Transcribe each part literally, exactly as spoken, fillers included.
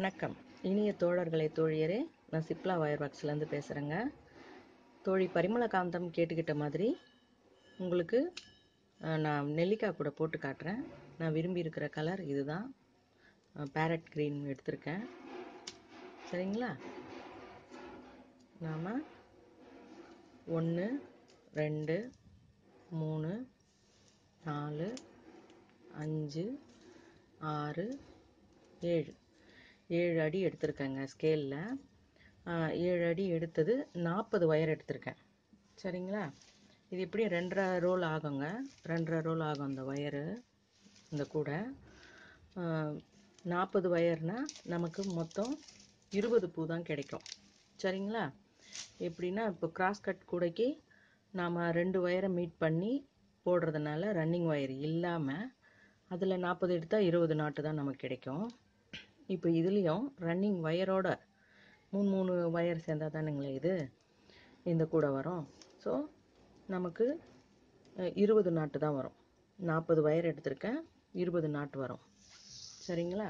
வணக்கம் இனிய தோழர்களே தோழியரே நான் சிப்லா வயர் பாக்ஸ்ல இருந்து பேசுறேங்க தோழி பரிமள காந்தம் கேட்டுக்கிட்ட மாதிரி உங்களுக்கு நான் நெல்லிக்காய் கூட போட்டு காட்றேன் நான் விரும்பி இருக்கிற கலர் இதுதான் parrot green எடுத்துர்க்கேன் சரிங்களா நாம one two three four five six seven seven அடி எடுத்துர்க்கங்க ஸ்கேல்ல seven அடி எடுத்தது forty வயர் எடுத்துர்க்கேன் சரிங்களா இது இப்படி two and a half roll ஆகும்ங்க two and a half roll ஆகும் அந்த வயர் இந்த கூட forty வயர்னா நமக்கு மொத்தம் twenty பூ தான் கிடைக்கும் சரிங்களா எப்படினா இப்ப கிராஸ் கட் கூடக்கி நாம ரெண்டு வயரை மீட் பண்ணி போடுறதனால ரன்னிங் வயர் இல்லாம அதுல forty எடுத்தா twenty நாட் தான் நமக்கு கிடைக்கும் இப்போ இதுலயும் ரன்னிங் வயரோட மூணு மூணு வயர் சேர்ந்தா தானங்களே இது இந்த கூட வரும் சோ நமக்கு twenty நாட் தான் வரும் forty வயர் எடுத்துர்க்கேன் twenty நாட் வரும் சரிங்களா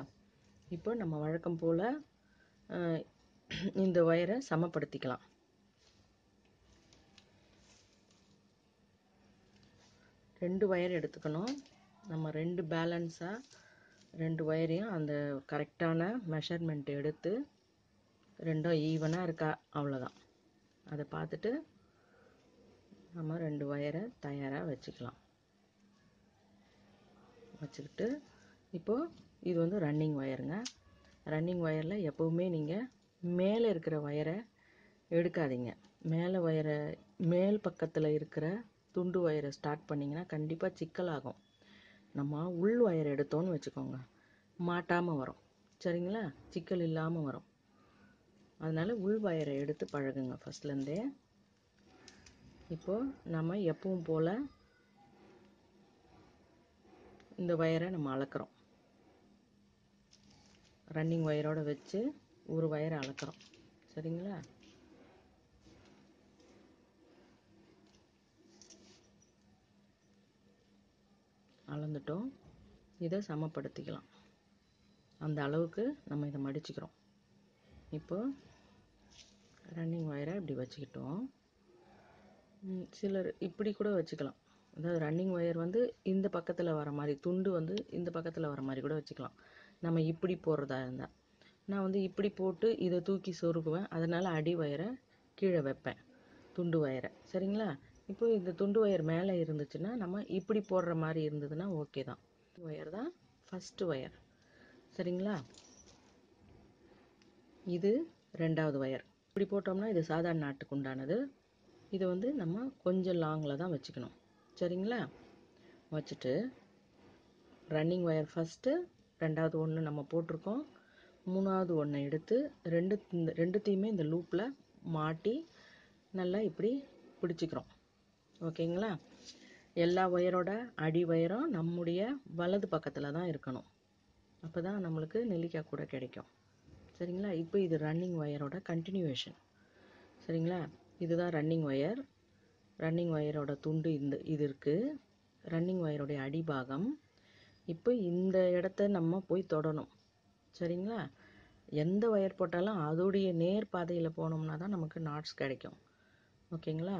இப்போ நம்ம வழக்கம் போல இந்த வயரை சமப்படுத்திக்கலாம் ரெண்டு வயர் எடுத்துக்கணும் நம்ம ரெண்டு பேலன்ஸா ரெண்டு வயரையும் அந்த கரெக்ட்டான மெஷர்மென்ட் எடுத்து ரெண்டோ ஈவனா இருக்கா அவ்வளவுதான் அத பார்த்துட்டு நம்ம ரெண்டு வயரை தயாரா வெச்சுக்கலாம் வெச்சிட்டு இப்போ இது வந்து ரன்னிங் வயர்ங்க ரன்னிங் வயர்ல எப்பவுமே நீங்க மேலே இருக்கிற வயரை எடுக்காதீங்க மேலே வயரை மேல் பக்கத்துல இருக்கிற துண்டு வயரை ஸ்டார்ட் பண்ணீங்கனா கண்டிப்பா சிக்கலாகும் நம்ம உள் வயர் எடுத்தோம்னு வெச்சுக்கோங்க மாட்டாம வரும் சரிங்களா சிக்கல் இல்லாம வரும் அதனால உள் வயரை எடுத்து பழகுங்க ஃபர்ஸ்ட்ல இருந்தே இப்போ நாம எப்பவும் போல இந்த வயரை நம்ம அளக்குறோம் ரன்னிங் வயரோட வெச்சு ஒரு வயரை அளக்குறோம் சரிங்களா அளந்துட்டோம் இத சமப்படுத்திக்கலாம் அந்த அளவுக்கு நம்ம இத மடிச்சிக்கிறோம் இப்போ ரன்னிங் வயரை இப்படி வச்சிட்டோம் சிலர் இப்படி கூட வச்சிக்கலாம் அதாவது ரன்னிங் வயர் வந்து இந்த பக்கத்துல வர மாதிரி துண்டு வந்து இந்த பக்கத்துல வர மாதிரி கூட வச்சிக்கலாம் நம்ம இப்படி போறதா இருந்தா நான் வந்து இப்படி போட்டு இத தூக்கி சொருகுவேன் அதனால அடி வயரை கீழே வைப்பேன் துண்டு வயரை சரிங்களா இப்போ இந்த துண்டு வயர் மேலே இருந்துச்சுனா நம்ம இப்படி போடுற மாதிரி இருந்ததுனா ஓகே தான் வயர் தான் ஃபர்ஸ்ட் வயர் சரிங்களா இது இரண்டாவது வயர் இப்படி போட்டோம்னா இது சாதாரண நாட்டுக்கு உண்டானது இது வந்து நம்ம கொஞ்சம் லாங்ல தான் வெச்சுக்கணும் சரிங்களா வச்சிட்டு ரன்னிங் வயர் ஃபர்ஸ்ட் இரண்டாவது ஒண்ணு நம்ம போட்டுறோம் மூணாவது ஒண்ணை எடுத்து ரெண்டு ரெண்டுத்தையுமே இந்த லூப்ல மாட்டி நல்லா இப்படி பிடிச்சிக்கிறோம் ஓகேங்களா எல்லா வயரோட அடி வயரும் நம்மளுடைய வலது பக்கத்துல தான் இருக்கணும் அப்பதான் நமக்கு நெல்லிக்காய் கூட கிடைக்கும் சரிங்களா இப்போ இது ரன்னிங் வயரோட கண்டினியூவேஷன் சரிங்களா இதுதான் ரன்னிங் வயர் ரன்னிங் வயரோட துண்டு இந்த இது இருக்கு ரன்னிங் வயரோட அடி பாகம் இப்போ இந்த இடத்தை நம்ம போய் தொடணும் சரிங்களா எந்த வயர் போட்டாலும் அதோட நேர் பாதையில போணும்னா தான் நமக்கு நாட்ஸ் கிடைக்கும் ஓகேங்களா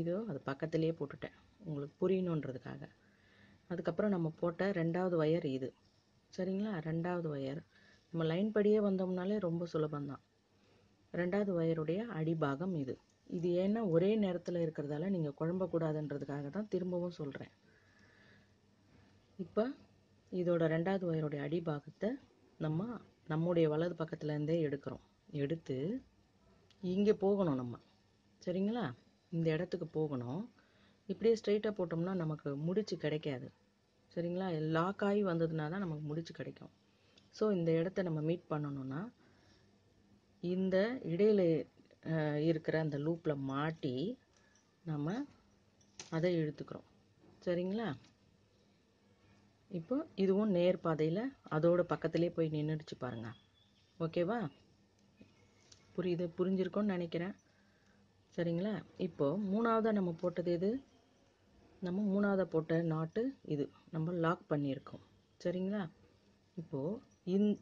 இது அது பக்கத்துலயே போட்டுட்டேன் உங்களுக்கு புரியணும்ன்றதுக்காக அதுக்கு அப்புறம் நம்ம போட்ட இரண்டாவது வயர் இது சரிங்களா இரண்டாவது வயர் நம்ம லைன் படியே வந்தோம்னாலே ரொம்ப சுலபம்தான் இரண்டாவது வயரோட அடி பாகம் இது இது ஏன்னா ஒரே நேரத்துல இருக்குறதால நீங்க குழம்ப கூடாதுன்றதுக்காக தான் திரும்பவும் சொல்றேன் இப்போ இதோட இரண்டாவது வயரோட அடி பாகத்தை நம்ம நம்மளுடைய வலது பக்கத்துல இருந்தே எடுக்கிறோம் எடுத்து இங்க போகணும் நம்ம சரிங்களா இந்த இடத்துக்கு போகணும் இப்படியே ஸ்ட்ரைட்டா போட்டோம்னா நமக்கு முடிச்சு கிடைக்காது சரிங்களா லாக் ஆகி வந்ததுனா தான் நமக்கு முடிச்சு கிடைக்கும் சோ இந்த இடத்தை நம்ம மீட் பண்ணனும்னா இந்த இடையில இருக்கிற அந்த லூப்ல மாட்டி நாம அதை இழுத்துக்கிறோம் சரிங்களா இப்போ இதுவும் நேர் பாதையில அதோட பக்கத்துலயே போய் நின்னுடுச்சு பாருங்க ஓகேவா புரியுது புரிஞ்சிருக்கும்னு நினைக்கிறேன் சரிங்களா இப்போ மூணாவதா நம்ம போட்டது எது நம்ம மூணாவதா போட்ட நாட் இது நம்ம லாக் பண்ணி இருக்கோம் சரிங்களா இப்போ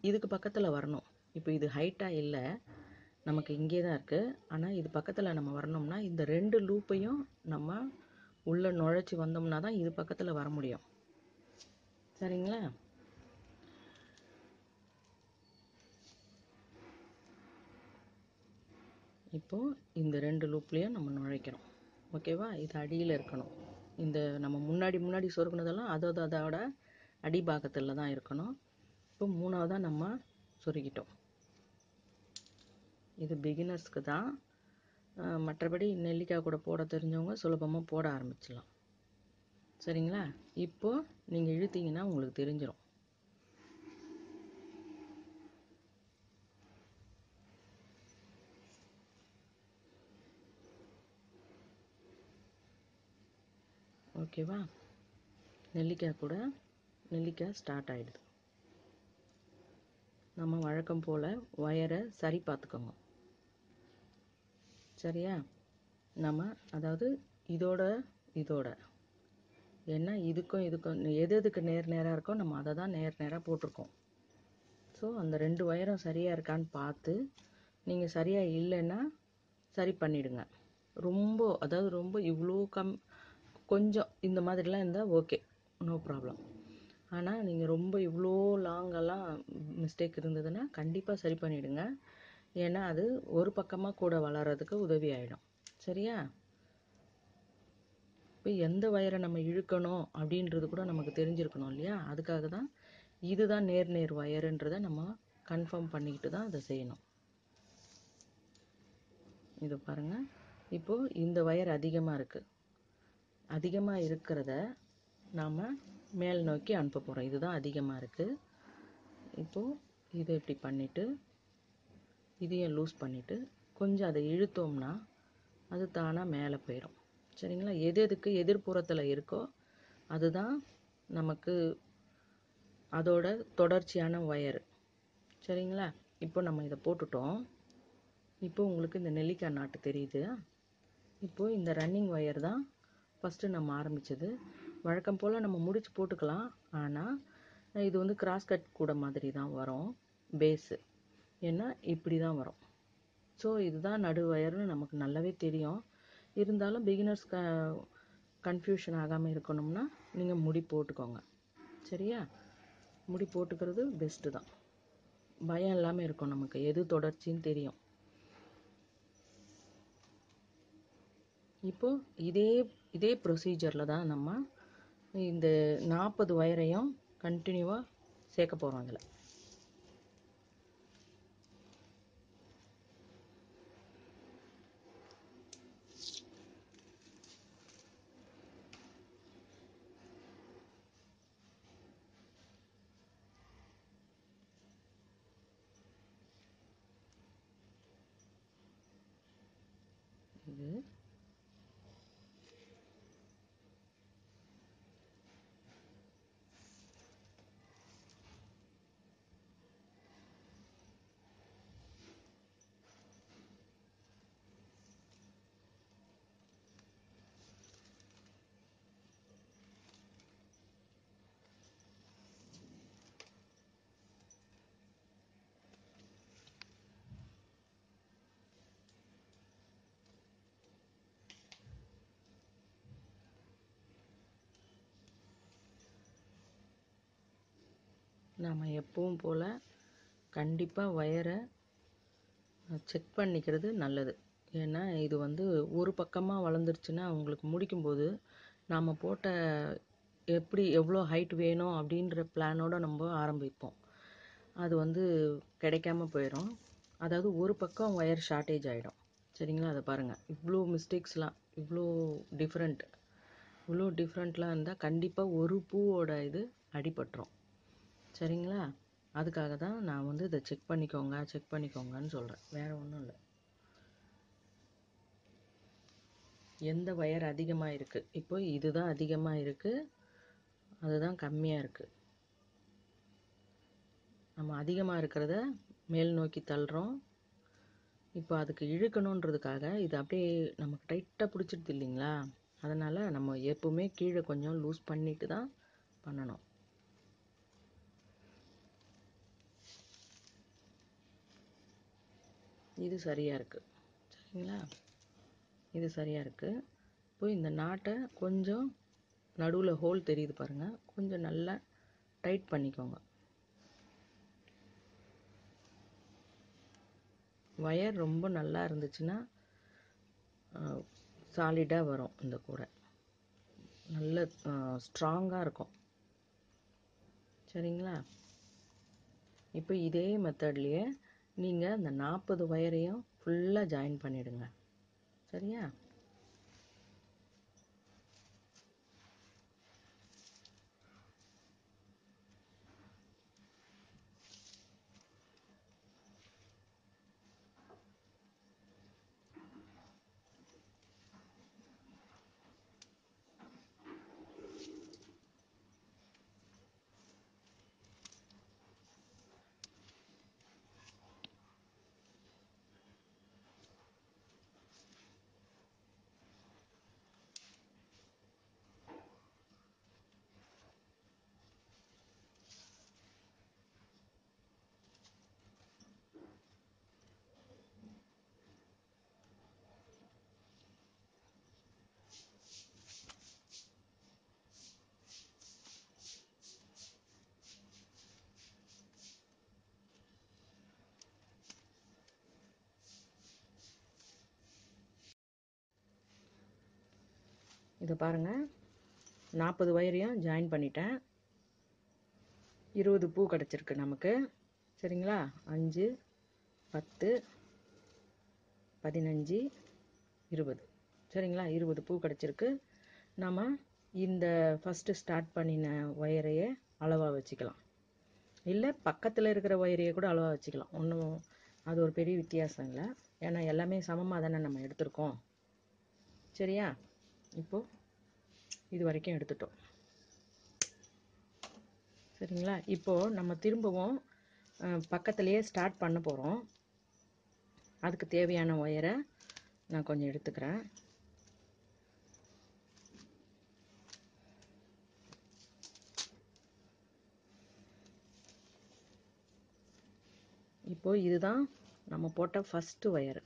இதுக்கு பக்கத்துல வரணும் இப்போ இது ஹைட்டாக இல்லை, நமக்கு இங்கே தான் இருக்குது. ஆனால் இது பக்கத்தில் நம்ம வரணும்னா இந்த ரெண்டு லூப்பையும் நம்ம உள்ளே நுழைச்சி வந்தோம்னா தான் இது பக்கத்தில் வர முடியும். சரிங்களா? இப்போது இந்த ரெண்டு லூப்லேயும் நம்ம நுழைக்கிறோம். ஓகேவா? இது அடியில் இருக்கணும். இந்த நம்ம முன்னாடி முன்னாடி சொருகினதெல்லாம் அதோட அதோட அடிபாகத்தில் தான் இருக்கணும். இப்போ மூணாவதாக நம்ம சொருகிட்டோம். இது பிகினர்ஸ்க்கு தான். மற்றபடி நெல்லிக்காய் கூட போட தெரிஞ்சவங்க சுலபமாக போட ஆரம்பிச்சிடலாம். சரிங்களா? இப்போது நீங்கள் இழுத்தீங்கன்னா உங்களுக்கு தெரிஞ்சிடும். ஓகேவா? நெல்லிக்காய் கூட நெல்லிக்காய் ஸ்டார்ட் ஆகிடுது. நம்ம வழக்கம் போல் ஒயரை சரி பார்த்துக்கோங்க. சரியா? நம்ம அதாவது இதோட இதோட ஏன்னா இதுக்கும் இதுக்கும் எது எதுக்கு நேர் நேராக இருக்கோ நம்ம அதை தான் நேர் நேராக போட்டிருக்கோம். ஸோ அந்த ரெண்டு ஒயரும் சரியாக இருக்கான்னு பார்த்து, நீங்கள் சரியாக இல்லைன்னா சரி பண்ணிவிடுங்க. ரொம்ப அதாவது ரொம்ப இவ்வளோ கம் கொஞ்சம் இந்த மாதிரிலாம் இருந்தால் ஓகே, நோ ப்ராப்ளம். ஆனால் நீங்கள் ரொம்ப இவ்வளோ லாங்கெல்லாம் மிஸ்டேக் இருந்ததுன்னா கண்டிப்பாக சரி பண்ணிவிடுங்க. ஏன்னா அது ஒரு பக்கமாக கூட வளர்கிறதுக்கு உதவி ஆகிடும். சரியா? இப்போ எந்த வயரை நம்ம இழுக்கணும் அப்படின்றது கூட நமக்கு தெரிஞ்சிருக்கணும் இல்லையா? அதுக்காக தான் இது தான் நேர் நேர் வயருன்றதை நம்ம கன்ஃபார்ம் பண்ணிக்கிட்டு தான் அதை செய்யணும். இதை பாருங்கள். இப்போது இந்த வயர் அதிகமாக இருக்குது. அதிகமாக இருக்கிறத நாம் மேல் நோக்கி அனுப்ப போகிறோம். இதுதான் அதிகமாக இருக்குது. இப்போது இதை இப்படி பண்ணிவிட்டு இதையும் லூஸ் பண்ணிவிட்டு கொஞ்சம் அதை இழுத்தோம்னா அது தானாக மேலே போயிடும். சரிங்களா? எது எதுக்கு எதிர்ப்புறத்தில் இருக்கோ அதுதான் நமக்கு அதோட தொடர்ச்சியான ஒயரு. சரிங்களா? இப்போ நம்ம இதை போட்டுட்டோம். இப்போ உங்களுக்கு இந்த நெல்லிக்காய் நாட்டு தெரியுது. இப்போது இந்த ரன்னிங் ஒயர் தான் ஃபஸ்ட்டு நம்ம ஆரம்பித்தது. வழக்கம் போல் நம்ம முடிச்சு போட்டுக்கலாம். ஆனால் இது வந்து கிராஸ் கட் கூட மாதிரி தான் வரும் பேஸு. ஏன்னா இப்படி தான் வரும். ஸோ இதுதான் நடு வயர்னு நமக்கு நல்லாவே தெரியும். இருந்தாலும் பிகினர்ஸ் க கன்ஃபியூஷன் ஆகாமல் இருக்கணும்னா நீங்கள் முடி போட்டுக்கோங்க. சரியா? முடி போட்டுக்கிறது பெஸ்ட்டு தான். பயம் இல்லாமல் இருக்கும் நமக்கு, எது தொடர்ச்சின்னு தெரியும். இப்போது இதே இதே ப்ரொசீஜரில் தான் நம்ம இந்த நாற்பது ஒயரையும் கண்டினியூவாக சேர்க்க போகிறோம். அதில் இது நாம் எப்பவும் போல் கண்டிப்பாக ஒயரை செக் பண்ணிக்கிறது நல்லது. ஏன்னா இது வந்து ஒரு பக்கமாக வளர்ந்துருச்சுன்னா உங்களுக்கு முடிக்கும்போது நாம் போட்ட எப்படி எவ்வளோ ஹைட் வேணும் அப்படின்ற பிளானோடு நம்ம ஆரம்பிப்போம். அது வந்து கிடைக்காம போயிடும். அதாவது ஒரு பக்கம் ஒயர் ஷார்ட்டேஜ் ஆகிடும். சரிங்களா? அதை பாருங்கள். இவ்வளோ மிஸ்டேக்ஸ்லாம் இவ்வளோ டிஃப்ரெண்ட் இவ்வளோ டிஃப்ரெண்ட்லாம் இருந்தால் கண்டிப்பாக ஒரு பூவோட இது அடிபட்டுரும். சரிங்களா? அதுக்காக தான் நான் வந்து இதை செக் பண்ணிக்கோங்க செக் பண்ணிக்கோங்கன்னு சொல்கிறேன். வேறு ஒன்றும் இல்லை. எந்த ஒயர் அதிகமாக இருக்குது? இப்போ இதுதான் அதிகமாக இருக்குது, அதுதான் கம்மியாக இருக்குது. நம்ம அதிகமாக இருக்கிறத மேல் நோக்கி தள்ளுறோம். இப்போ அதுக்கு இழுக்கணுன்றதுக்காக இது அப்படியே நமக்கு டைட்டாக பிடிச்சிடுது இல்லைங்களா? அதனால் நம்ம எப்பவுமே கீழே கொஞ்சம் லூஸ் பண்ணிட்டு தான் பண்ணணும். இது சரியா இருக்கு. சரிங்களா, இது சரியா இருக்கு. இப்போ இந்த நாட்டை கொஞ்சம் நடுவில் ஹோல் தெரியுது பாருங்க, கொஞ்சம் நல்லா டைட் பண்ணிக்கோங்க. வயர் ரொம்ப நல்லா இருந்துச்சுன்னா சாலிடாக வரும், இந்த கூடை நல்ல ஸ்ட்ராங்காக இருக்கும். சரிங்களா, இப்போ இதே மெத்தட்லேயே நீங்கள் அந்த நாற்பது வயரையும் ஃபுல்லாக ஜாயின் பண்ணிடுங்க. சரியா, இதை பாருங்கள், நாற்பது வயரையும் ஜாயின் பண்ணிட்டேன். இருபது பூ கிடச்சிருக்கு நமக்கு. சரிங்களா, அஞ்சு, பத்து, பதினஞ்சு, இருபது. சரிங்களா, இருபது பூ கிடச்சிருக்கு. நம்ம இந்த ஃபஸ்ட்டு ஸ்டார்ட் பண்ணின ஒயரையே அளவாக வச்சுக்கலாம், இல்லை பக்கத்தில் இருக்கிற ஒயரையே கூட அளவாக வச்சுக்கலாம். ஒன்றும் அது ஒரு பெரிய வித்தியாசம் இல்லை, ஏன்னா எல்லாமே சமமாக தானே நம்ம எடுத்திருக்கோம். சரியா, இப்போது இது வரைக்கும் எடுத்துட்டோம். சரிங்களா, இப்போது நம்ம திரும்பவும் பக்கத்துலேயே ஸ்டார்ட் பண்ண போகிறோம். அதுக்கு தேவையான ஒயரை நான் கொஞ்சம் எடுத்துக்கிறேன். இப்போது இதுதான் நம்ம போட்ட ஃபஸ்ட்டு ஒயர்.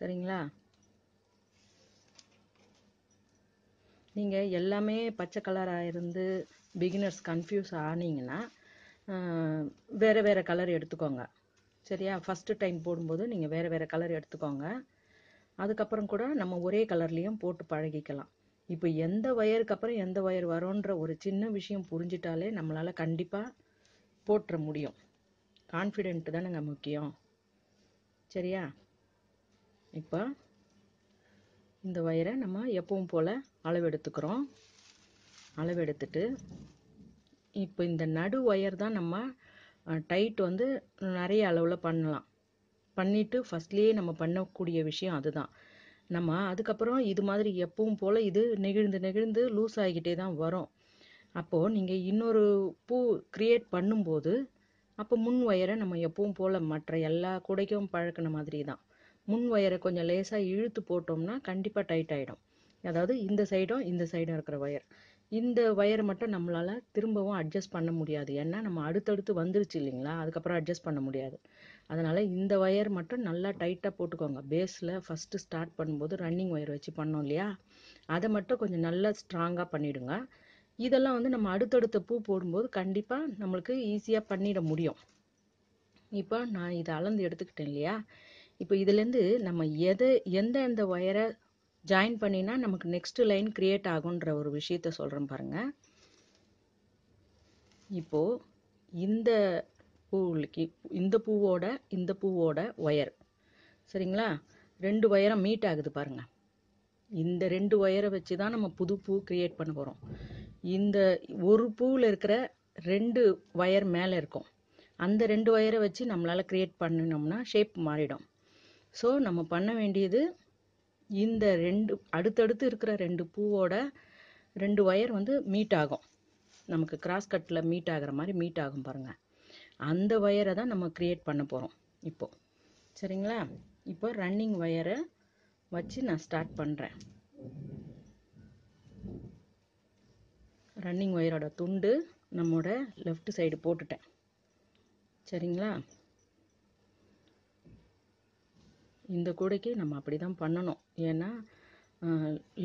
சரிங்களா, நீங்கள் எல்லாமே பச்சை கலராக இருந்து பிகினர்ஸ் கன்ஃபியூஸ் ஆனீங்கன்னா வேறு வேறு கலர் எடுத்துக்கோங்க. சரியா, ஃபஸ்ட்டு டைம் போடும்போது நீங்கள் வேறு வேறு கலர் எடுத்துக்கோங்க. அதுக்கப்புறம் கூட நம்ம ஒரே கலர்லேயும் போட்டு பழகிக்கலாம். இப்போ எந்த ஒயருக்கு அப்புறம் எந்த ஒயர் வரும்ன்ற ஒரு சின்ன விஷயம் புரிஞ்சிட்டாலே நம்மளால் கண்டிப்பாக போட்டுற முடியும். கான்ஃபிடென்ட்டு தானேங்க முக்கியம். சரியா, இப்போ இந்த வயரை நம்ம எப்பவும் போல் அளவெடுத்துக்கிறோம். அளவெடுத்துட்டு இப்போ இந்த நடு ஒயர் தான் நம்ம டைட் வந்து நிறைய அளவில் பண்ணலாம். பண்ணிவிட்டு ஃபஸ்ட்லேயே நம்ம பண்ணக்கூடிய விஷயம் அதுதான். நம்ம அதுக்கப்புறம் இது மாதிரி எப்பவும் போல் இது நெகிழ்ந்து நெகிழ்ந்து லூஸ் ஆகிக்கிட்டே தான் வரும். அப்போது நீங்கள் இன்னொரு பூ க்ரியேட் பண்ணும்போது அப்போ முன் ஒயரை நம்ம எப்பவும் போல் மற்ற எல்லா கூடைக்கும் பழக்கின மாதிரி தான் முன் ஒயரை கொஞ்சம் லேசாக இழுத்து போட்டோம்னா கண்டிப்பாக டைட் ஆகிடும். அதாவது இந்த சைடும் இந்த சைடும் இருக்கிற ஒயர். இந்த ஒயரை மட்டும் நம்மளால் திரும்பவும் அட்ஜஸ்ட் பண்ண முடியாது, ஏன்னா நம்ம அடுத்தடுத்து வந்துருச்சு இல்லைங்களா, அதுக்கப்புறம் அட்ஜஸ்ட் பண்ண முடியாது. அதனால் இந்த ஒயர் மட்டும் நல்லா டைட்டாக போட்டுக்கோங்க. பேஸில் ஃபஸ்ட்டு ஸ்டார்ட் பண்ணும்போது ரன்னிங் ஒயர் வச்சு பண்ணோம் இல்லையா, அதை மட்டும் கொஞ்சம் நல்லா ஸ்ட்ராங்காக பண்ணிவிடுங்க. இதெல்லாம் வந்து நம்ம அடுத்தடுத்த பூ போடும்போது கண்டிப்பாக நம்மளுக்கு ஈஸியாக பண்ணிட முடியும். இப்போ நான் இதை அளந்து எடுத்துக்கிட்டேன் இல்லையா, இப்போ இதுலேருந்து நம்ம எது எந்த எந்த ஒயரை ஜாயின் பண்ணினா நமக்கு நெக்ஸ்ட்டு லைன் க்ரியேட் ஆகுன்ற ஒரு விஷயத்த சொல்கிறேன் பாருங்கள். இப்போது இந்த பூவுக்கு இந்த பூவோட இந்த பூவோட ஒயர். சரிங்களா, ரெண்டு ஒயரை மீட் ஆகுது பாருங்கள். இந்த ரெண்டு ஒயரை வச்சு தான் நம்ம புது பூ க்ரியேட் பண்ண போகிறோம். இந்த ஒரு பூவில் இருக்கிற ரெண்டு ஒயர் மேலே இருக்கும். அந்த ரெண்டு ஒயரை வச்சு நம்மளால் க்ரியேட் பண்ணினோம்னா ஷேப் மாறிடும். ஸோ நம்ம பண்ண வேண்டியது இந்த ரெண்டு அடுத்தடுத்து இருக்கிற ரெண்டு பூவோட ரெண்டு ஒயர் வந்து மீட் ஆகும். நமக்கு கிராஸ் கட்டில் மீட் ஆகிற மாதிரி மீட் ஆகும் பாருங்கள். அந்த ஒயரை தான் நம்ம க்ரியேட் பண்ண போகிறோம் இப்போது. சரிங்களா, இப்போ ரன்னிங் ஒயரை வச்சு நான் ஸ்டார்ட் பண்ணுறேன். ரன்னிங் ஒயரோட துண்டு நம்மோட லெஃப்ட் சைடு போட்டுட்டேன். சரிங்களா, இந்த கூடைக்கு நம்ம அப்படி தான் பண்ணணும். ஏன்னா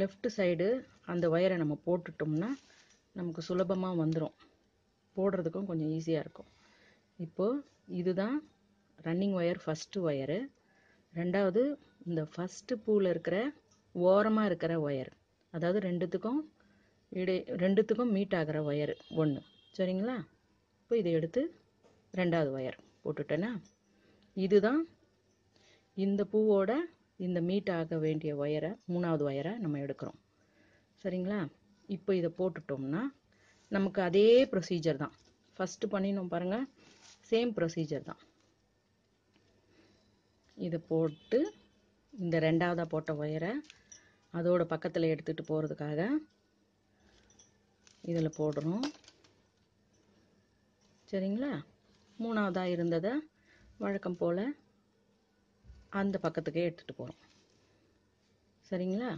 லெஃப்ட் சைடு அந்த வயரை நம்ம போட்டுட்டோம்னா நமக்கு சுலபமாக வந்துடும், போடுறதுக்கும் கொஞ்சம் ஈஸியாக இருக்கும். இப்போது இதுதான் ரன்னிங் ஒயர், ஃபஸ்ட்டு ஒயரு. ரெண்டாவது இந்த ஃபஸ்ட்டு பூவில் இருக்கிற ஓரமாக இருக்கிற ஒயர், அதாவது ரெண்டுத்துக்கும் இடை ரெண்டுத்துக்கும் மீட் ஆகிற ஒயரு ஒன்று. சரிங்களா? இப்போ இதை எடுத்து ரெண்டாவது ஒயர் போட்டுட்டேன்னா இதுதான் இந்த பூவோட இந்த மீட் ஆக வேண்டிய ஒயரை, மூணாவது ஒயரை நம்ம எடுக்கிறோம். சரிங்களா? இப்போ இதை போட்டுட்டோம்னா நமக்கு அதே ப்ரொசீஜர் தான் ஃபஸ்ட்டு பண்ணினோம் பாருங்கள், சேம் ப்ரொசீஜர் தான். இதை போட்டு இந்த ரெண்டாவதாக போட்ட ஒயரை அதோட பக்கத்தில் எடுத்துகிட்டு போகிறதுக்காக இதில் போடுறோம். சரிங்களா? மூணாவதாக இருந்ததை வழக்கம் போல் அந்த பக்கத்துக்கே எடுத்துகிட்டு போகிறோம். சரிங்களா?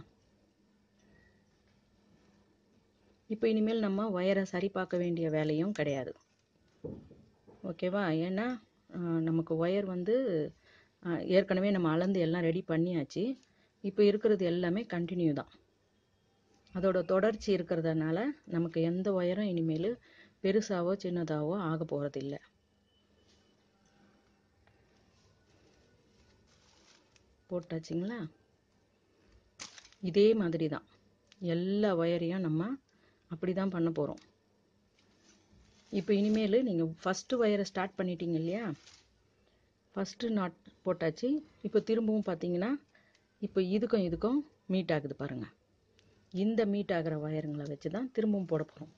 இப்போ இனிமேல் நம்ம ஒயரை சரி பார்க்க வேண்டிய வேலையும் கிடையாது. ஓகேவா? ஏன்னா நமக்கு ஒயர் வந்து ஏற்கனவே நம்ம அளந்து எல்லாம் ரெடி பண்ணியாச்சு. இப்போ இருக்கிறது எல்லாமே கண்டினியூ தான், அதோட தொடர்ச்சி இருக்கிறதுனால நமக்கு எந்த ஒயரும் இனிமேல் பெருசாவோ சின்னதாகவோ ஆக போகிறதில்லை. போட்டாச்சுங்களா? இதே மாதிரி தான் எல்லா ஒயரையும் நம்ம அப்படி தான் பண்ண போகிறோம். இப்போ இனிமேல் நீங்கள் ஃபஸ்ட்டு ஒயரை ஸ்டார்ட் பண்ணிட்டீங்க இல்லையா, ஃபஸ்ட்டு நாட் போட்டாச்சு. இப்போ திரும்பவும் பார்த்தீங்கன்னா இப்போ இதுக்கும் இதுக்கும் மீட் ஆகுது பாருங்கள். இந்த மீட் ஆகிற ஒயருங்களை வச்சு தான் திரும்பவும் போட போகிறோம்.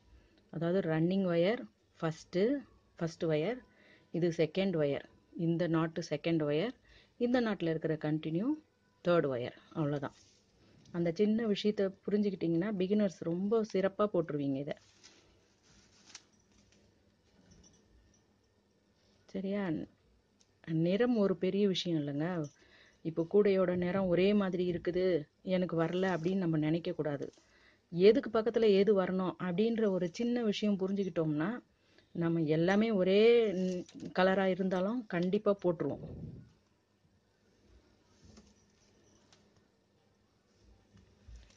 அதாவது running wire first first wire, இது செகண்ட் ஒயர், இந்த நாட்டு செகண்ட் ஒயர், இந்த நாட்டில் இருக்கிற கண்டினியூ தேர்ட் ஒயர். அவ்வளோதான். அந்த சின்ன விஷயத்தை புரிஞ்சுக்கிட்டிங்கன்னா பிகினர்ஸ் ரொம்ப சிறப்பாக போட்டுருவீங்க இதை. சரியா? நிறம் ஒரு பெரிய விஷயம் இல்லைங்க. இப்போ கூடையோட நிறம் ஒரே மாதிரி இருக்குது, எனக்கு வரல அப்படின்னு நம்ம நினைக்கக்கூடாது. எதுக்கு பக்கத்தில் எது வரணும் அப்படின்ற ஒரு சின்ன விஷயம் புரிஞ்சுக்கிட்டோம்னா நம்ம எல்லாமே ஒரே கலராக இருந்தாலும் கண்டிப்பாக போட்டுருவோம்.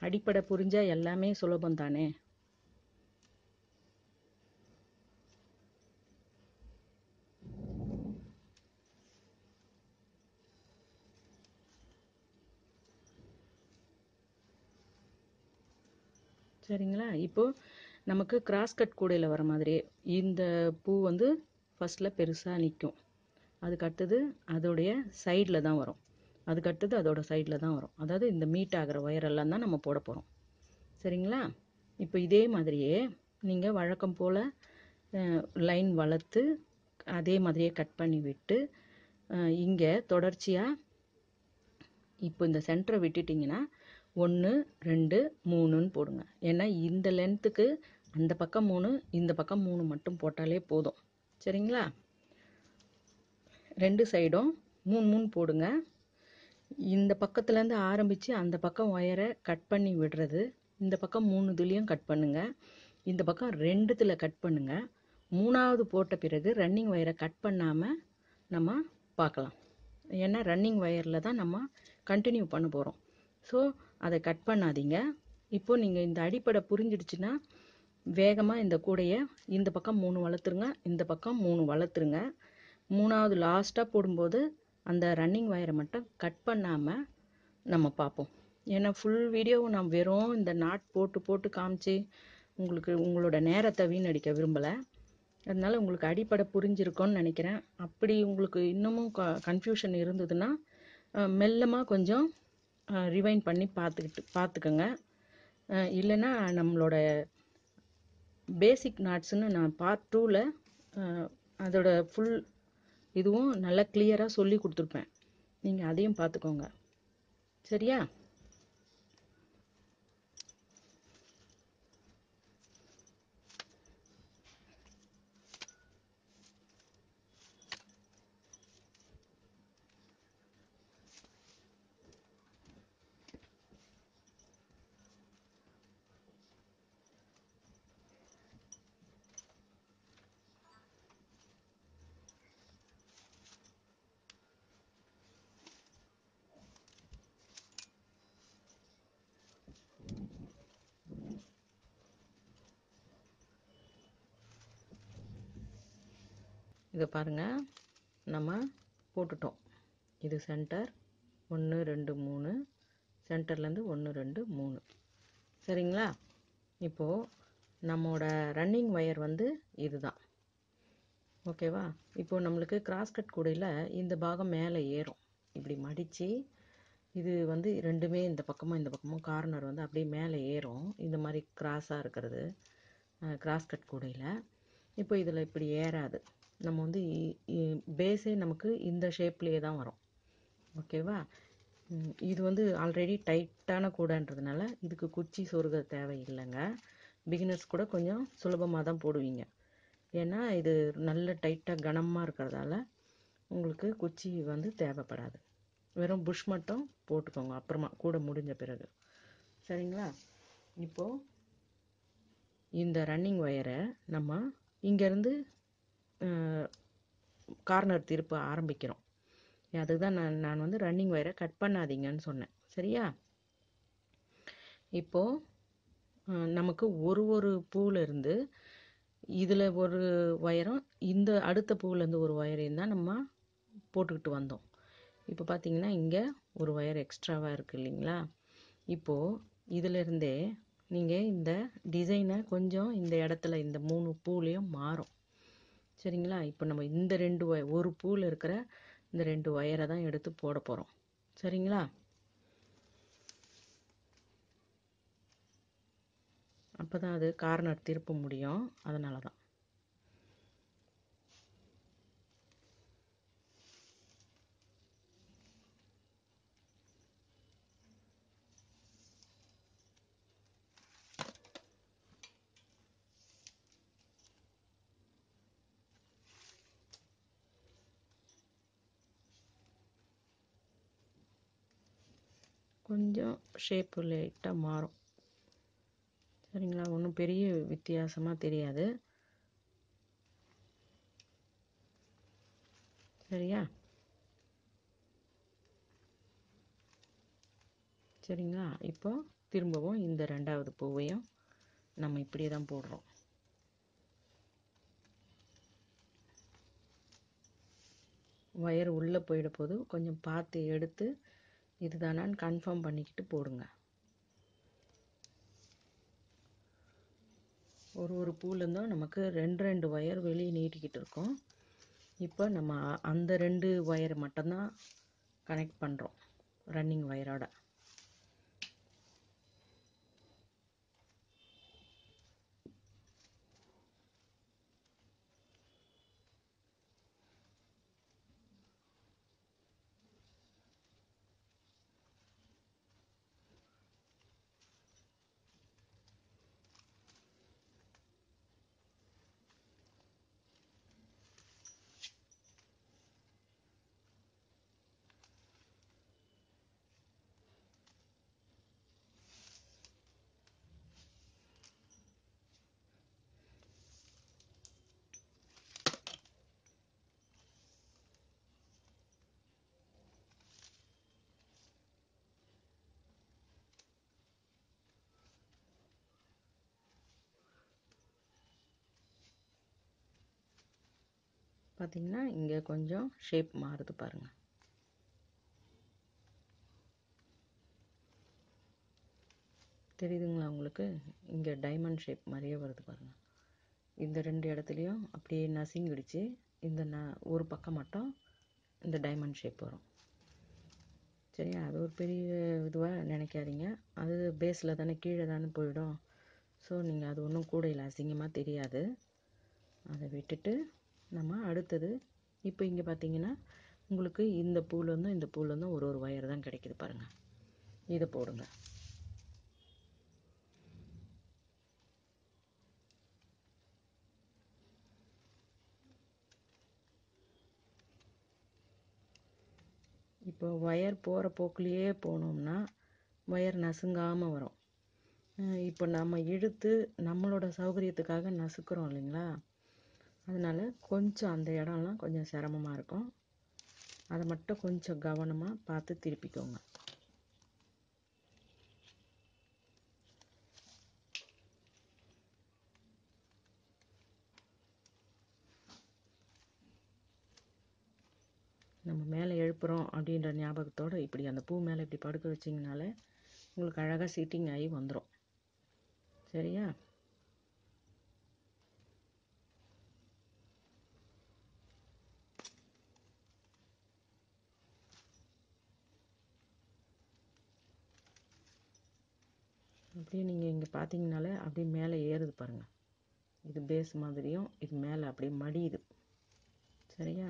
அடிப்படை புரிஞ்சால் எல்லாமே சுலபம் தானே. சரிங்களா? இப்போது நமக்கு கிராஸ் கட் கூடையில் வர மாதிரி இந்த பூ வந்து ஃபஸ்ட்டில் பெருசாக நிற்கும், அதுக்கடுத்தது அதோடைய சைடில் தான் வரும், அதுக்கடுத்தது அதோட சைடில் தான் வரும். அதாவது இந்த மீட் ஆகிற ஒயரெல்லாம் தான் நம்ம போட போகிறோம். சரிங்களா? இப்போ இதே மாதிரியே நீங்கள் வழக்கம் போல் லைன் வளர்த்து அதே மாதிரியே கட் பண்ணி விட்டு இங்கே தொடர்ச்சியாக இப்போ இந்த சென்டரை விட்டுட்டிங்கன்னா ஒன்று ரெண்டு மூணுன்னு போடுங்க. ஏன்னா இந்த லென்த்துக்கு அந்த பக்கம் மூணு, இந்த பக்கம் மூணு மட்டும் போட்டாலே போதும். சரிங்களா? ரெண்டு சைடும் மூணு மூணு போடுங்க. இந்த பக்கத்துலேருந்து ஆரம்பித்து அந்த பக்கம் ஒயரை கட் பண்ணி விடுறது, இந்த பக்கம் மூணு இதுலேயும் கட் பண்ணுங்கள், இந்த பக்கம் ரெண்டுத்தில் கட் பண்ணுங்கள். மூணாவது போட்ட பிறகு ரன்னிங் ஒயரை கட் பண்ணாமல் நம்ம பார்க்கலாம். ஏன்னா ரன்னிங் ஒயரில் தான் நம்ம கண்டினியூ பண்ண போகிறோம். ஸோ அதை கட் பண்ணாதீங்க. இப்போது நீங்கள் இந்த அடிப்படை புரிஞ்சிடுச்சுன்னா வேகமாக இந்த கூடையை இந்த பக்கம் மூணு வளர்த்துருங்க, இந்த பக்கம் மூணு வளர்த்துருங்க. மூணாவது லாஸ்ட்டாக போடும்போது அந்த ரன்னிங் ஒயரை மட்டும் கட் பண்ணாமல் நம்ம பார்ப்போம். ஏன்னா ஃபுல் வீடியோவும் நான் வெறும் இந்த நாட் போட்டு போட்டு காமிச்சு உங்களுக்கு உங்களோட நேரத்தை வீணடிக்க விரும்பலை. அதனால் உங்களுக்கு அடிப்படை புரிஞ்சிருக்கோன்னு நினைக்கிறேன். அப்படி உங்களுக்கு இன்னமும் க கன்ஃபியூஷன் இருந்ததுன்னா மெல்லமாக கொஞ்சம் ரிவைண்ட் பண்ணி பார்த்துக்கிட்டு பார்த்துக்கோங்க. இல்லைன்னா நம்மளோட பேசிக் நாட்ஸ்ன்னு நான் பார்ட் டூவில் அதோட ஃபுல் இதுவும் நல்லா கிளியராக சொல்லி கொடுத்துருப்பேன், நீங்கள் அதையும் பார்த்துக்கோங்க. சரியா? இது பாருங்க நம்ம போட்டுட்டோம். இது சென்டர் ஒன்று ரெண்டு மூணு, சென்டர்லேருந்து ஒன்று ரெண்டு மூணு. சரிங்களா? இப்போது நம்மோட ரன்னிங் ஒயர் வந்து இதுதான். ஓகேவா? இப்போது நம்மளுக்கு கிராஸ்கட் கூடையில் இந்த பாகம் மேலே ஏறும், இப்படி மடித்து இது வந்து ரெண்டுமே இந்த பக்கமும் இந்த பக்கமும் கார்னர் வந்து அப்படியே மேலே ஏறும். இந்த மாதிரி கிராஸாக இருக்கிறது கிராஸ்கட் கூடையில். இப்போ இதில் இப்படி ஏறாது. நம்ம வந்து பேஸே நமக்கு இந்த ஷேப்லேயே தான் வரும். ஓகேவா? இது வந்து ஆல்ரெடி டைட்டான கூடைன்றதுனால இதுக்கு குச்சி சொருக தேவையில்லைங்க. பிகினர்ஸ் கூட கொஞ்சம் சுலபமாக தான் போடுவீங்க. ஏன்னா இது நல்ல டைட்டாக கனமாக இருக்கிறதால உங்களுக்கு குச்சி வந்து தேவைப்படாது. வெறும் புஷ் மட்டும் போட்டுக்கோங்க அப்புறமா கூடை முடிஞ்ச பிறகு. சரிங்களா? இப்போது இந்த ரன்னிங் ஒயரை நம்ம இங்கேருந்து கார்னர் திருப்ப ஆரம்பிக்கிறோம். அதுக்கு தான் நான் நான் வந்து ரன்னிங் ஒயரை கட் பண்ணாதீங்கன்னு சொன்னேன். சரியா? இப்போது நமக்கு ஒரு ஒரு பூவிலேருந்து இதில் ஒரு ஒயரும் இந்த அடுத்த பூவிலேருந்து ஒரு ஒயரையும் தான் நம்ம போட்டுக்கிட்டு வந்தோம். இப்போ பார்த்தீங்கன்னா இங்கே ஒரு ஒயர் எக்ஸ்ட்ராவாக இருக்குது இல்லைங்களா? இப்போது இதிலேருந்தே நீங்கள் இந்த டிசைனை கொஞ்சம் இந்த இடத்துல இந்த மூணு பூலையும் மாறும். சரிங்களா? இப்போ நம்ம இந்த ரெண்டு ஒயர் ஒரு பூவில் இருக்கிற இந்த ரெண்டு ஒயரை தான் எடுத்து போட போகிறோம். சரிங்களா? அப்போ தான் அது கார்னர் திருப்ப முடியும். அதனால தான் கொஞ்சம் ஷேப்பு லைட்டாக மாறும். சரிங்களா? ஒன்றும் பெரிய வித்தியாசமாக தெரியாது. சரியா? சரிங்களா? இப்போ திரும்பவும் இந்த ரெண்டாவது பூவையும் நம்ம இப்படியே தான் போடுறோம். ஒயர் உள்ளே போயிட போது கொஞ்சம் பார்த்து எடுத்து இதுதானான்னு கன்ஃபார்ம் பண்ணிக்கிட்டு போடுங்க. ஒரு ஒரு பூலேருந்தும் நமக்கு ரெண்டு ரெண்டு ஒயர் வெளியே நீட்டிக்கிட்டு இருக்கோம். இப்போ நம்ம அந்த ரெண்டு ஒயர் மட்டும்தான் கனெக்ட் பண்ணுறோம் ரன்னிங் ஒயரோட. பார்த்தீங்கன்னா இங்கே கொஞ்சம் ஷேப் மாறுது பாருங்கள். தெரியுதுங்களா உங்களுக்கு? இங்கே டைமண்ட் ஷேப் மாதிரியே வருது பாருங்கள். இந்த ரெண்டு இடத்துலையும் அப்படியே நசுங்கிடுச்சு. இந்த ந ஒரு பக்கம் மட்டும் இந்த டைமண்ட் ஷேப் வரும். சரியா? அது ஒரு பெரிய இதுவாக நினைக்காதீங்க. அது பேஸில் தானே கீழே தானே போயிடும். ஸோ நீங்கள் அது ஒன்றும் கூடையில் அசிங்கமாக தெரியாது. அதை விட்டுட்டு நம்ம அடுத்தது இப்போ இங்கே பார்த்தீங்கன்னா உங்களுக்கு இந்த பூலேருந்தும் இந்த பூலேருந்தும் ஒரு ஒரு ஒயர் தான் கிடைக்குது பாருங்கள். இதை போடுங்க. இப்போ ஒயர் போகிற போக்குலேயே போனோம்னா ஒயர் நசுங்காமல் வரும். இப்போ நம்ம இழுத்து நம்மளோட சௌகரியத்துக்காக நசுக்கிறோம் இல்லைங்களா? அதனால் கொஞ்சம் அந்த இடம்லாம் கொஞ்சம் சிரமமாக இருக்கும். அதை மட்டும் கொஞ்சம் கவனமாக பார்த்து திருப்பிக்கோங்க. போகிறோம் அப்படின்ற ஞாபகத்தோடு இப்படி அந்த பூ மேலே இப்படி படுக்க வச்சிங்கனால உங்களுக்கு அழகாக சீட்டிங் ஆகி வந்துடும். சரியா? அப்படியே நீங்கள் இங்கே பார்த்தீங்கனாலே அப்படியே மேலே ஏறுது பாருங்கள். இது பேஸ் மாதிரியும் இது மேலே அப்படியே மடியுது. சரியா?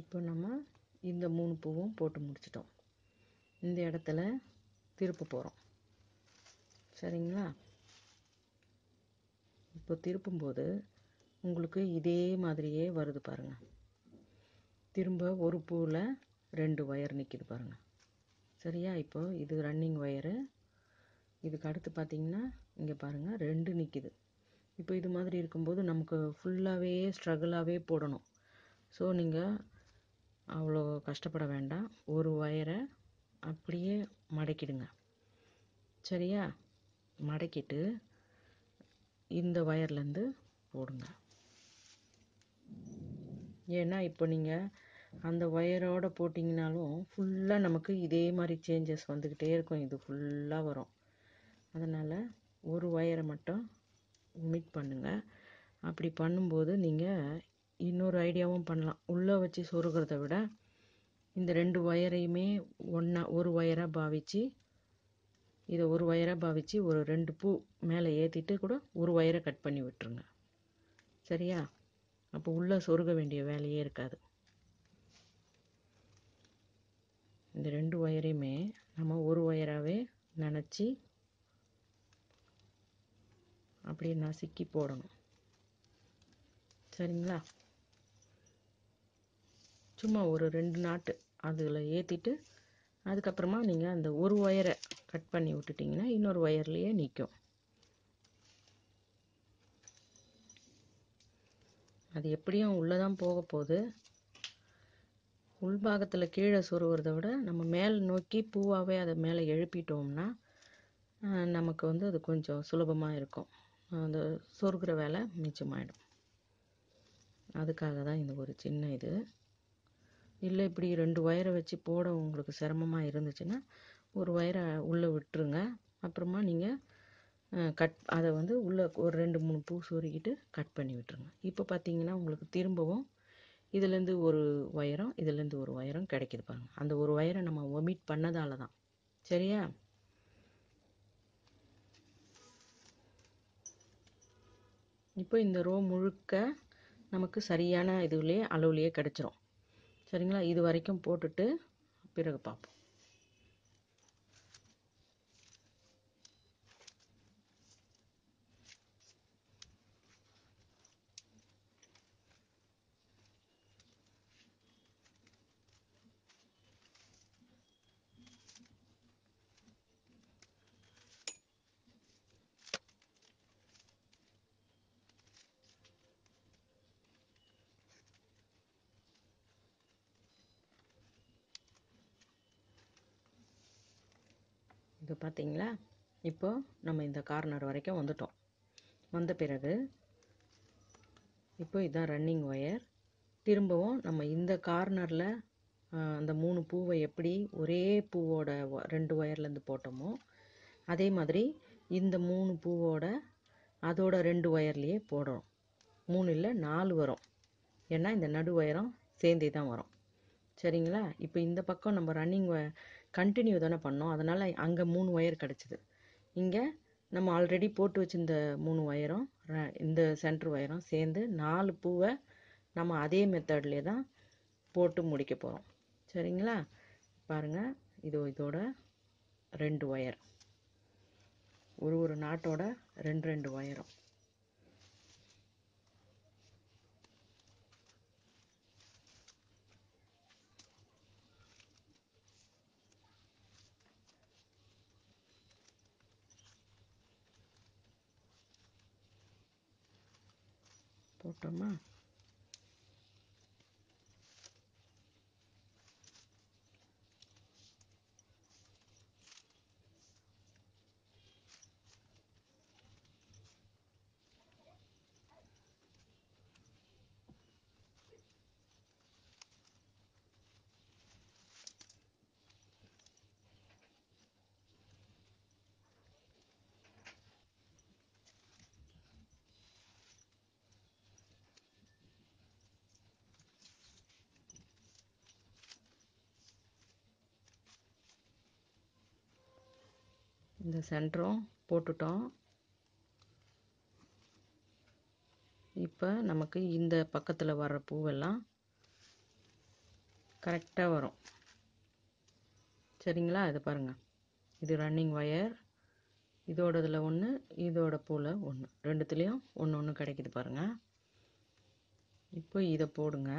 இப்போ நம்ம இந்த மூணு பூவும் போட்டு முடிச்சிட்டோம். இந்த இடத்துல திருப்பு போகிறோம். சரிங்களா? இப்போ திருப்பும்போது உங்களுக்கு இதே மாதிரியே வருது பாருங்கள். திரும்ப ஒரு பூவில் ரெண்டு ஒயர் நிற்கிது பாருங்கள். சரியா? இப்போ இது ரன்னிங் ஒயரு. இதுக்கு அடுத்து பார்த்திங்கன்னா இங்கே பாருங்கள் ரெண்டு நிற்கிது. இப்போ இது மாதிரி இருக்கும்போது நமக்கு ஃபுல்லாகவே ஸ்ட்ரகிளாகவே போடணும். ஸோ நீங்கள் அவ்வளோ கஷ்டப்பட வேண்டாம். ஒரு ஒயரை அப்படியே மடக்கிடுங்க. சரியா? மடக்கிட்டு இந்த ஒயர்லேருந்து போடுங்க. ஏன்னா இப்போ நீங்கள் அந்த ஒயரோடு போட்டிங்கனாலும் ஃபுல்லாக நமக்கு இதே மாதிரி சேஞ்சஸ் வந்துக்கிட்டே இருக்கும். இது ஃபுல்லாக வரும். அதனால் ஒரு ஒயரை மட்டும் ஒமிட் பண்ணுங்கள். அப்படி பண்ணும்போது நீங்கள் இன்னொரு ஐடியாவும் பண்ணலாம். உள்ளே வச்சு சொருகிறத விட இந்த ரெண்டு ஒயரையுமே ஒன்றா ஒரு ஒயராக பாவிச்சு இதை ஒரு ஒயராக பாவிச்சு ஒரு ரெண்டு பூ மேலே ஏற்றிட்டு கூட ஒரு ஒயரை கட் பண்ணி விட்டுருங்க. சரியா? அப்போ உள்ளே சொருக வேண்டிய வேலையே இருக்காது. இந்த ரெண்டு ஒயரையுமே நம்ம ஒரு ஒயராகவே நினச்சி அப்படியே நசுக்கி போடணும். சரிங்களா? சும்மா ஒரு ரெண்டு நாட்டு அதில் ஏற்றிட்டு அதுக்கப்புறமா நீங்கள் அந்த ஒரு ஒயரை கட் பண்ணி விட்டுட்டிங்கன்னா இன்னொரு ஒயர்லேயே நிற்கும். அது எப்படியும் உள்ளே தான் போக போகுது. உள்பாகத்தில் கீழே சொருகிறத விட நம்ம மேல் நோக்கி பூவாகவே அதை மேலே எழுப்பிட்டோம்னா நமக்கு வந்து அது கொஞ்சம் சுலபமாக இருக்கும். அந்த சொருகிற வேலை மிச்சமாயிடும். அதுக்காக தான் இந்த ஒரு சின்ன இது. இல்லை இப்படி ரெண்டு ஒயரை வச்சு போட உங்களுக்கு சிரமமாக இருந்துச்சுன்னா ஒரு ஒயரை உள்ளே விட்டுருங்க. அப்புறமா நீங்கள் கட் அதை வந்து உள்ளே ஒரு ரெண்டு மூணு பூ சொருகிட்டு கட் பண்ணி விட்டுருங்க. இப்போ பார்த்தீங்கன்னா உங்களுக்கு திரும்பவும் இதுலேருந்து ஒரு ஒயரும் இதுலேருந்து ஒரு ஒயரும் கிடைக்கிது பாருங்க. அந்த ஒரு ஒயரை நம்ம ஒமிட் பண்ணதால தான். சரியா? இப்போ இந்த ரோ முழுக்க நமக்கு சரியான இதுலேயே அளவுலேயே கிடச்சிரும். சரிங்களா? இது வரைக்கும் போட்டுட்டு பிறகு பார்ப்போம். இப்போ பார்த்தீங்களா? இப்போ நம்ம இந்த கார்னர் வரைக்கும் வந்துட்டோம். வந்த பிறகு இப்போ இதுதான் ரன்னிங் ஒயர். திரும்பவும் நம்ம இந்த கார்னரில் அந்த மூணு பூவை எப்படி ஒரே பூவோட ரெண்டு ஒயர்லேருந்து போட்டோமோ அதே மாதிரி இந்த மூணு பூவோட அதோட ரெண்டு ஒயர்லேயே போடுறோம். மூணு இல்லை நாலு வரும். ஏன்னா இந்த நடு ஒயரும் சேர்ந்தே தான் வரும். சரிங்களா? இப்போ இந்த பக்கம் நம்ம ரன்னிங் ஒயர் கண்டினியூ தானே பண்ணோம். அதனால் அங்கே மூணு ஒயர் கிடச்சிது. இங்கே நம்ம ஆல்ரெடி போட்டு வச்சிருந்த மூணு ஒயரும் இந்த சென்ட்ரு ஒயரும் சேர்ந்து நாலு பூவை நம்ம அதே மெத்தட்லேயே தான் போட்டு முடிக்க போகிறோம். சரிங்களா? பாருங்கள், இது இதோட ரெண்டு ஒயர். ஒரு ஒரு நாட்டோட ரெண்டு ரெண்டு வயரும். போட்டோமா இந்த சென்டரும் போட்டுட்டோம். இப்போ நமக்கு இந்த பக்கத்தில் வர்ற பூவெல்லாம் கரெக்டாக வரும். சரிங்களா? இதை பாருங்கள், இது ரன்னிங் ஒயர், இதோடதில் ஒன்று, இதோட பூவில் ஒன்று, ரெண்டுத்துலேயும் ஒன்று ஒன்று கிடைக்குது பாருங்கள். இப்போ இதை போடுங்க.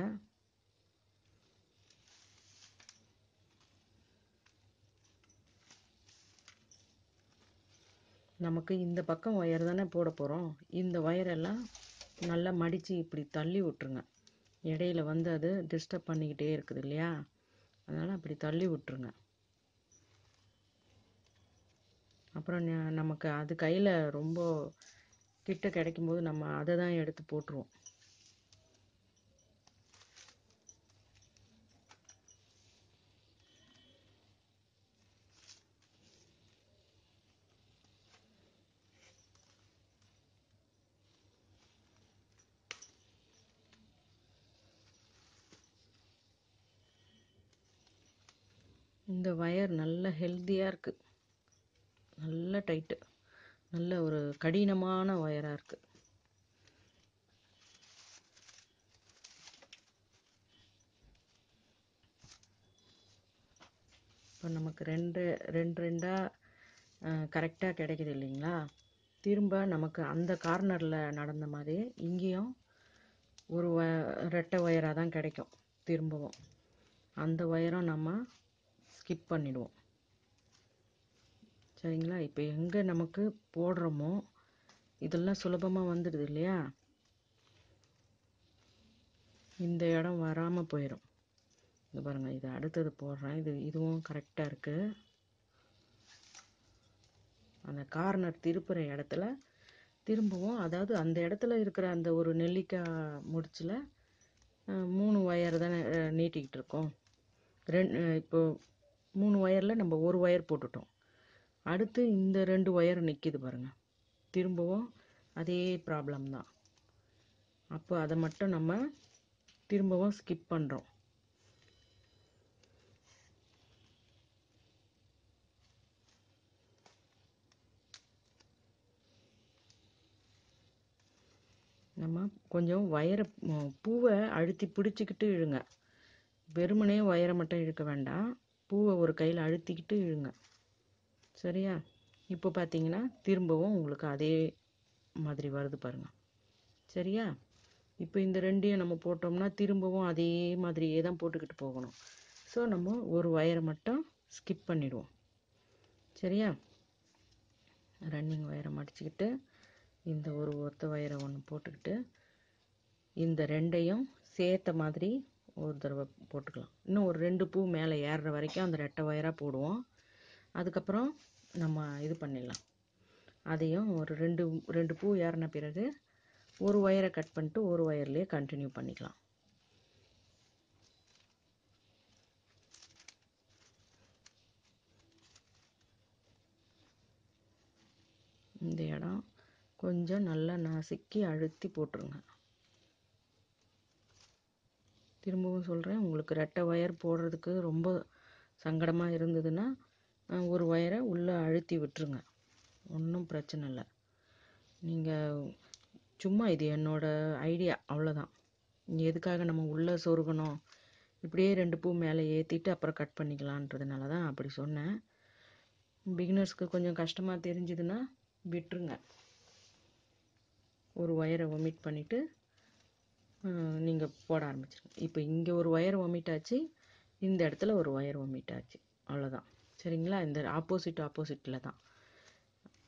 நமக்கு இந்த பக்கம் ஒயர் தானே போட போகிறோம். இந்த ஒயரெல்லாம் நல்லா மடித்து இப்படி தள்ளி விட்ருங்க. இடையில வந்து அது டிஸ்டர்ப் பண்ணிக்கிட்டே இருக்குது இல்லையா, அதனால் அப்படி தள்ளி விட்ருங்க. அப்புறம் நமக்கு அது கையில் ரொம்ப கிட்ட கிடைக்கும்போது நம்ம அதை தான் எடுத்து போட்டுருவோம். இந்த வயர் நல்ல ஹெல்த்தியாக இருக்குது, நல்ல டைட்டு, நல்ல ஒரு கடினமான ஒயராக இருக்குது. இப்போ நமக்கு ரெண்டு ரெண்டு ரெண்டாக கரெக்டாக கிடைக்குது இல்லைங்களா. திரும்ப நமக்கு அந்த கார்னரில் நடந்த மாதிரி இங்கேயும் ஒரு ஒ ரெட்டை ஒயராக தான் கிடைக்கும். திரும்பவும் அந்த ஒயரும் நம்ம ஸ்கிப் பண்ணிடுவோம். சரிங்களா? இப்போ எங்கே நமக்கு போடுறோமோ இதெல்லாம் சுலபமாக வந்துடுது இல்லையா, இந்த இடம் வராமல் போயிடும். இது பாருங்கள், இது அடுத்தது போடுறேன். இது இதுவும் கரெக்டாக இருக்குது. அந்த கார்னர் திருப்புற இடத்துல திரும்பவும், அதாவது அந்த இடத்துல இருக்கிற அந்த ஒரு நெல்லிக்காய் முடிச்சில் மூணு ஒயர் தானே நீட்டிக்கிட்டு இருக்கோம். ரெண்டு இப்போது மூணு ஒயரில் நம்ம ஒரு ஒயர் போட்டுட்டோம். அடுத்து இந்த ரெண்டு ஒயர் நிற்கிது பாருங்கள். திரும்பவும் அதே ப்ராப்ளம் தான். அப்போ அதை மட்டும் நம்ம திரும்பவும் ஸ்கிப் பண்ணுறோம். நம்ம கொஞ்சம் ஒயரை பூவை அழுத்தி பிடிச்சிக்கிட்டு இழுங்க. வெறுமனே ஒயரை மட்டும் இழுக்க வேண்டாம், பூவை ஒரு கையில் அழுத்திக்கிட்டு இழுங்க. சரியா? இப்போ பார்த்தீங்கன்னா திரும்பவும் உங்களுக்கு அதே மாதிரி வருது பாருங்கள். சரியா? இப்போ இந்த ரெண்டையும் நம்ம போட்டோம்னா திரும்பவும் அதே மாதிரியே தான் போட்டுக்கிட்டு போகணும். ஸோ நம்ம ஒரு ஒயரை மட்டும் ஸ்கிப் பண்ணிடுவோம். சரியா? ரன்னிங் ஒயரை மடிச்சுக்கிட்டு இந்த ஒரு ஒத்த ஒயரை ஒன்று போட்டுக்கிட்டு இந்த ரெண்டையும் சேர்த்த மாதிரி ஒரு தடவை போட்டுக்கலாம். இன்னும் ஒரு ரெண்டு பூ மேலே ஏறுற வரைக்கும் அந்த ரெட்டை ஒயராக போடுவோம். அதுக்கப்புறம் நம்ம இது பண்ணிடலாம். அதையும் ஒரு ரெண்டு ரெண்டு பூ ஏறின பிறகு ஒரு ஒயரை கட் பண்ணிட்டு ஒரு ஒயர்லேயே கண்டினியூ பண்ணிக்கலாம். இந்த இடம் கொஞ்சம் நல்லா நசுக்கி அழுத்தி போட்டுருங்க. திரும்பவும் சொல்கிறேன், உங்களுக்கு ரெட்டை ஒயர் போடுறதுக்கு ரொம்ப சங்கடமாக இருந்ததுன்னா ஒரு ஒயரை உள்ளே அழுத்தி விட்டுருங்க, ஒன்றும் பிரச்சனை இல்லை. நீங்கள் சும்மா இது என்னோடய ஐடியா, அவ்வளோதான். எதுக்காக நம்ம உள்ளே சொருகணும், இப்படியே ரெண்டு பூ மேலே ஏற்றிட்டு அப்புறம் கட் பண்ணிக்கலான்றதுனால தான் அப்படி சொன்னேன். பிகினர்ஸ்க்கு கொஞ்சம் கஷ்டமாக தெரிஞ்சுதுன்னா விட்டுருங்க. ஒரு ஒயரை ஒமிட் பண்ணிவிட்டு நீங்கள் போட ஆரம்பிச்சிருங்க. இப்போ இங்கே ஒரு ஒயர் ஒமிட் ஆச்சு, இந்த இடத்துல ஒரு ஒயர் ஒமிட் ஆச்சு, அவ்வளோதான். சரிங்களா? இந்த ஆப்போசிட் ஆப்போசிட்டில் தான்.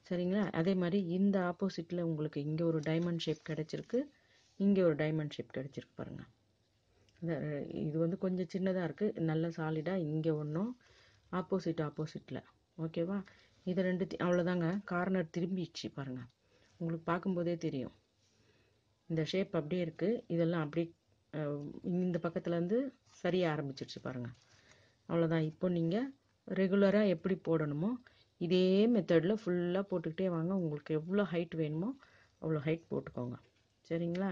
சரிங்களா? அதே மாதிரி இந்த ஆப்போசிட்டில் உங்களுக்கு இங்கே ஒரு டைமண்ட் ஷேப் கிடச்சிருக்கு, இங்கே ஒரு டைமண்ட் ஷேப் கிடச்சிருக்கு பாருங்கள். இது வந்து கொஞ்சம் சின்னதாக இருக்குது, நல்ல சாலிடாக இங்கே ஒன்றும் ஆப்போசிட் ஆப்போசிட்டில். ஓகேவா? இதை ரெண்டு அவ்வளோதாங்க. கார்னர் திரும்பிடுச்சு பாருங்கள், உங்களுக்கு பார்க்கும்போதே தெரியும். இந்த ஷேப் அப்படியே இருக்குது, இதெல்லாம் அப்படியே இந்த பக்கத்துலேருந்து சரியாக ஆரம்பிச்சிடுச்சு பாருங்கள். அவ்வளோதான். இப்போ நீங்கள் ரெகுலராக எப்படி போடணுமோ இதே மெத்தடில் ஃபுல்லாக போட்டுக்கிட்டே வாங்க. உங்களுக்கு எவ்வளோ ஹைட் வேணுமோ அவ்வளோ ஹைட் போட்டுக்கோங்க. சரிங்களா?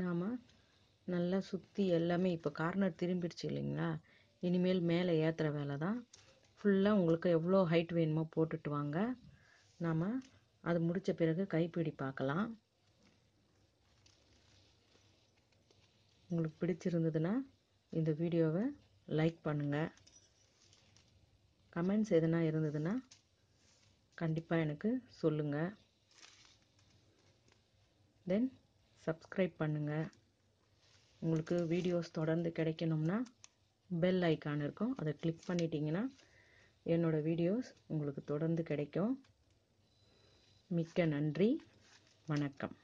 நாம் நல்லா சுற்றி எல்லாமே இப்போ கார்னர் திரும்பிடுச்சு இல்லைங்களா? இனிமேல் மேலே ஏற்றுற வேலை தான். ஃபுல்லாக உங்களுக்கு எவ்வளோ ஹைட் வேணுமோ போட்டுட்டு வாங்க. நாம் அது முடித்த பிறகு கைப்பிடி பார்க்கலாம். உங்களுக்கு பிடிச்சிருந்ததுன்னா இந்த வீடியோவை லைக் பண்ணுங்கள். கமெண்ட்ஸ் எதுனா இருந்ததுன்னா கண்டிப்பாக எனக்கு சொல்லுங்கள். தென் சப்ஸ்கிரைப் பண்ணுங்கள். உங்களுக்கு வீடியோஸ் தொடர்ந்து கிடைக்கணும்னா பெல் ஐக்கான் இருக்கும், அதை கிளிக் பண்ணிட்டீங்கன்னா என்னோடய வீடியோஸ் உங்களுக்கு தொடர்ந்து கிடைக்கும். மிக்க நன்றி. வணக்கம்.